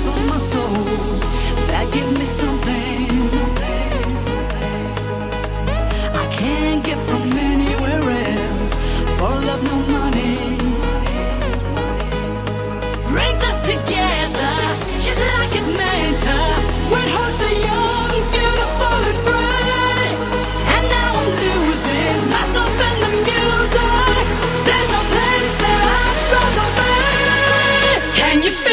songs from my soul that give me something I can't get from anywhere else. For love, no money brings us together, just like it's meant to. When hearts are young, beautiful and free, and now I'm losing myself in the music. There's no place that I'd rather be. Can you feel?